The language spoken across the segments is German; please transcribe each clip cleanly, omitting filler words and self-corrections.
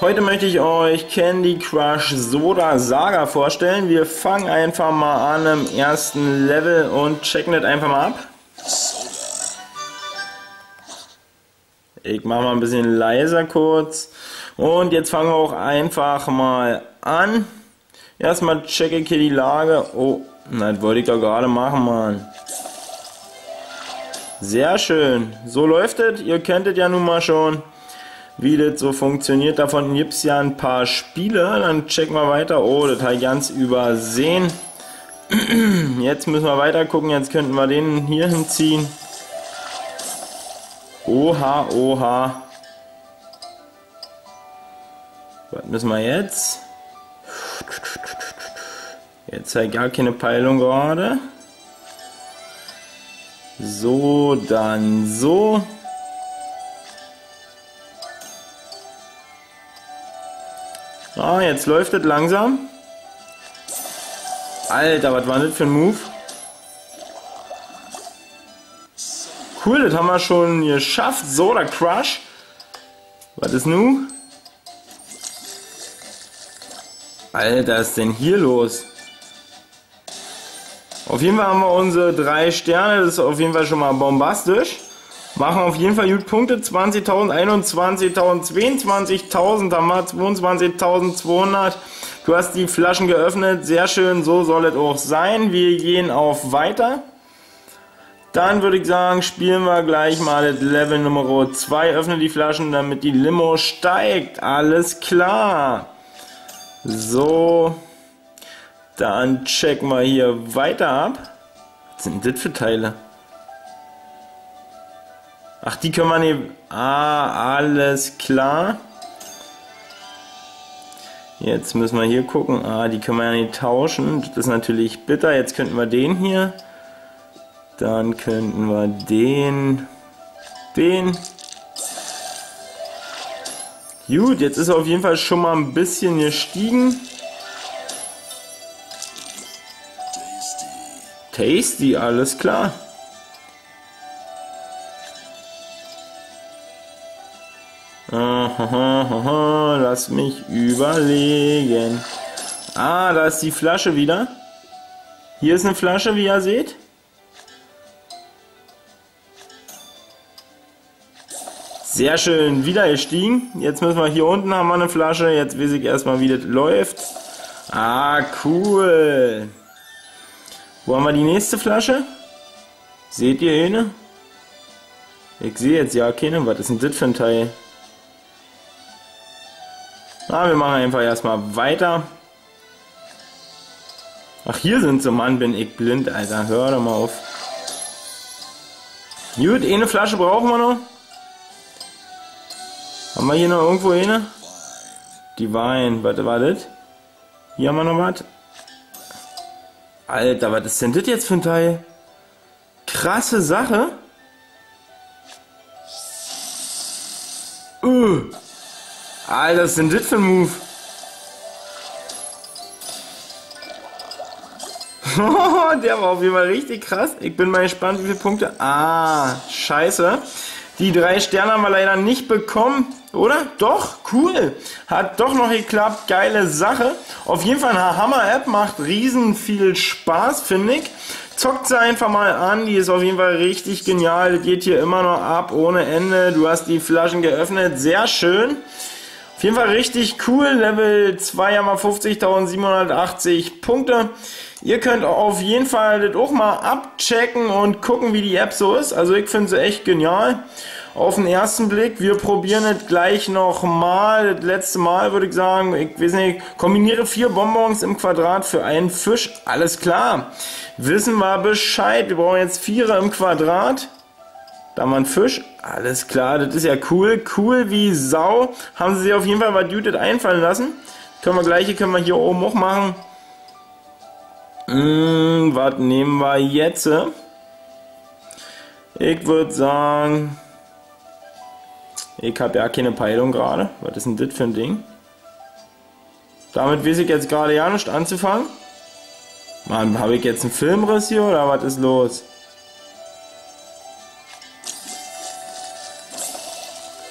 Heute möchte ich euch Candy Crush Soda Saga vorstellen. Wir fangen einfach mal an im ersten Level und checken das einfach mal ab. Ich mache mal ein bisschen leiser kurz. Und jetzt fangen wir auch einfach mal an. Erstmal checke ich hier die Lage. Oh, das wollte ich ja gerade machen, Mann. Sehr schön. So läuft es. Ihr kennt es ja nun mal schon, wie das so funktioniert. Davon gibt es ja ein paar Spiele. Dann checken wir weiter. Oh, das habe ich ganz übersehen. Jetzt müssen wir weiter gucken. Jetzt könnten wir den hier hinziehen. Oha, oha. Was müssen wir jetzt? Jetzt habe ich gar keine Peilung gerade. So, dann so. Ah, jetzt läuft es langsam. Alter, was war das für ein Move? Cool, das haben wir schon geschafft. Soda Crush. Was ist nun? Alter, was ist denn hier los? Auf jeden Fall haben wir unsere 3 Sterne. Das ist auf jeden Fall schon mal bombastisch. Machen auf jeden Fall gut Punkte. 20.000, 21.000, 22.000. Haben wir 22.200. Du hast die Flaschen geöffnet. Sehr schön, so soll es auch sein. Wir gehen auf Weiter. Dann würde ich sagen, spielen wir gleich mal das Level Nummer 2. Öffne die Flaschen, damit die Limo steigt. Alles klar. So. Dann checken wir hier weiter ab. Was sind das für Teile? Ach, die können wir nehmen. Ah, alles klar. Jetzt müssen wir hier gucken. Ah, die können wir ja nicht tauschen. Das ist natürlich bitter. Jetzt könnten wir den hier. Dann könnten wir den. Gut, jetzt ist er auf jeden Fall schon mal ein bisschen gestiegen. Tasty, alles klar. Aha, lass mich überlegen. Ah, da ist die Flasche wieder. Hier ist eine Flasche, wie ihr seht. Sehr schön, wieder gestiegen. Jetzt müssen wir hier unten, haben wir eine Flasche. Jetzt weiß ich erstmal, wie das läuft. Ah, cool. Wo haben wir die nächste Flasche? Seht ihr eine? Ich sehe jetzt ja keine. Was ist denn das für ein Teil? Na, wir machen einfach erstmal weiter. Ach, hier sind sie. Mann, bin ich blind, Alter. Hör doch mal auf. Gut, eine Flasche brauchen wir noch. Haben wir hier noch irgendwo eine? Die Wein. Warte, wartet. Hier haben wir noch was. Alter, was ist denn das jetzt für ein Teil? Krasse Sache. Alter, was ist denn das für ein Move? Der war auf jeden Fall richtig krass. Ich bin mal gespannt, wie viele Punkte... Ah, scheiße. Die 3 Sterne haben wir leider nicht bekommen. Oder? Doch, cool. Hat doch noch geklappt. Geile Sache. Auf jeden Fall eine Hammer-App. Macht riesen viel Spaß, finde ich. Zockt sie einfach mal an. Die ist auf jeden Fall richtig genial. Das geht hier immer noch ab ohne Ende. Du hast die Flaschen geöffnet. Sehr schön. Auf jeden Fall richtig cool. Level 2 haben wir 50.780 Punkte. Ihr könnt auf jeden Fall das auch mal abchecken und gucken, wie die App so ist. Also ich finde sie echt genial. Auf den ersten Blick. Wir probieren es gleich nochmal. Das letzte Mal würde ich sagen, ich weiß nicht, kombiniere 4 Bonbons im Quadrat für einen Fisch. Alles klar. Wissen wir Bescheid. Wir brauchen jetzt 4 im Quadrat. Da haben wir einen Fisch. Alles klar, das ist ja cool. Cool wie Sau. Haben sie sich auf jeden Fall was Judith einfallen lassen. Können wir gleich, können wir hier oben auch machen. Was nehmen wir jetzt? Ich würde sagen... Ich habe ja keine Peilung gerade. Was ist denn das für ein Ding? Damit weiß ich jetzt gerade ja nicht anzufangen. Mann, habe ich jetzt einen Filmriss hier oder was ist los?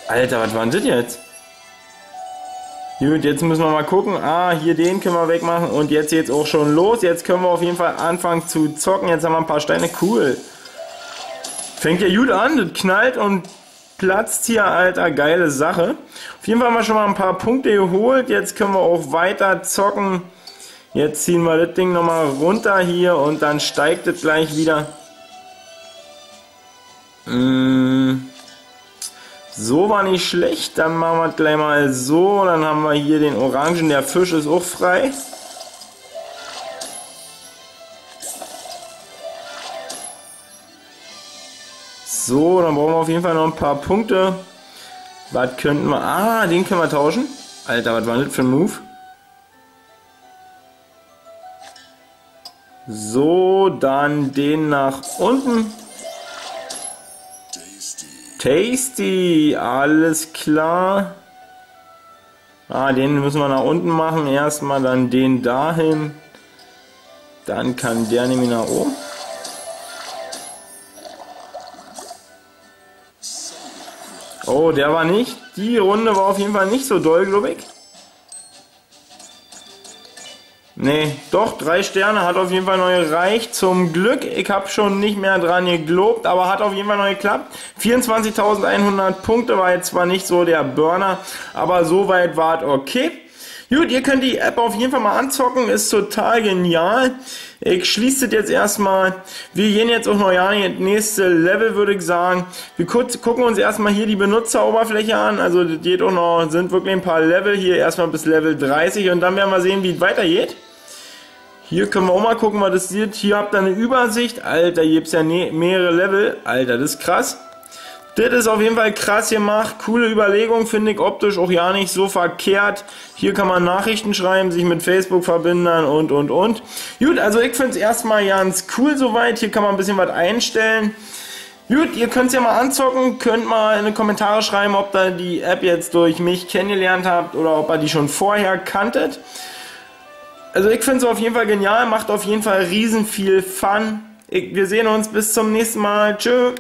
Alter, was war denn das jetzt? Gut, jetzt müssen wir mal gucken. Ah, hier den können wir wegmachen. Und jetzt geht's auch schon los. Jetzt können wir auf jeden Fall anfangen zu zocken. Jetzt haben wir ein paar Steine. Cool. Fängt ja gut an. Das knallt und platzt hier, Alter. Geile Sache. Auf jeden Fall haben wir schon mal ein paar Punkte geholt. Jetzt können wir auch weiter zocken. Jetzt ziehen wir das Ding nochmal runter hier. Und dann steigt es gleich wieder. So war nicht schlecht, dann machen wir es gleich mal so, dann haben wir hier den Orangen, der Fisch ist auch frei. So, dann brauchen wir auf jeden Fall noch ein paar Punkte. Was könnten wir, ah, den können wir tauschen. Alter, was war das für ein Move? So, dann den nach unten. Tasty, alles klar. Ah, den müssen wir nach unten machen. Erstmal dann den dahin. Dann kann der nämlich nach oben. Oh, der war nicht. Die Runde war auf jeden Fall nicht so doll, glaube ich. Nee, doch, 3 Sterne hat auf jeden Fall noch gereicht. Zum Glück, ich habe schon nicht mehr dran geglaubt, aber hat auf jeden Fall noch geklappt. 24.100 Punkte war jetzt zwar nicht so der Burner, aber soweit war es okay. Gut, ihr könnt die App auf jeden Fall mal anzocken, ist total genial. Ich schließe das jetzt erstmal. Wir gehen jetzt auch noch ja in das nächste Level, würde ich sagen. Wir gucken uns erstmal hier die Benutzeroberfläche an. Also das geht auch noch, sind wirklich ein paar Level hier. Erstmal bis Level 30 und dann werden wir sehen, wie es weitergeht. Hier können wir auch mal gucken, was das sieht. Hier habt ihr eine Übersicht. Alter, hier gibt es ja mehrere Level. Alter, das ist krass. Das ist auf jeden Fall krass gemacht. Coole Überlegung, finde ich optisch auch ja nicht so verkehrt. Hier kann man Nachrichten schreiben, sich mit Facebook verbinden und. Gut, also ich finde es erstmal ganz cool soweit. Hier kann man ein bisschen was einstellen. Gut, ihr könnt es ja mal anzocken, könnt mal in die Kommentare schreiben, ob ihr die App jetzt durch mich kennengelernt habt oder ob ihr die schon vorher kanntet. Also ich finde es auf jeden Fall genial, macht auf jeden Fall riesen viel Fun. Wir sehen uns bis zum nächsten Mal. Tschö.